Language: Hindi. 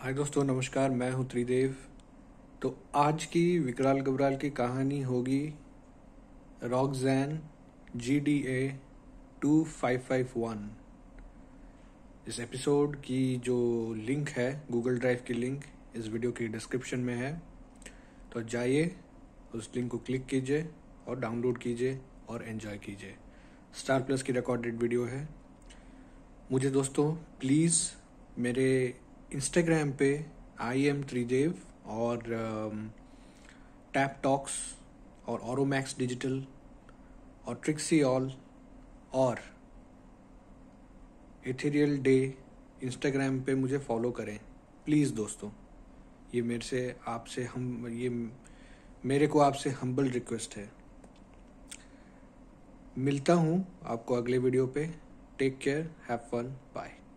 हाय दोस्तों, नमस्कार। मैं हूं त्रिदेव। तो आज की विकराल गब्राल की कहानी होगी रॉक जैन GDA 2551। इस एपिसोड की जो लिंक है, गूगल ड्राइव की लिंक, इस वीडियो की डिस्क्रिप्शन में है। तो जाइए, उस लिंक को क्लिक कीजिए और डाउनलोड कीजिए और एंजॉय कीजिए। स्टार प्लस की रिकॉर्डेड वीडियो है। मुझे दोस्तों प्लीज़ मेरे इंस्टाग्राम पे @त्रिदेव और टैपटॉक्स और ऑरोमैक्स डिजिटल और ट्रिकसीऑल और एथिरियल डे इंस्टाग्राम पे मुझे फॉलो करें प्लीज़ दोस्तों। ये मेरे को आपसे हम्बल रिक्वेस्ट है। मिलता हूँ आपको अगले वीडियो पे। Take care, have fun, bye.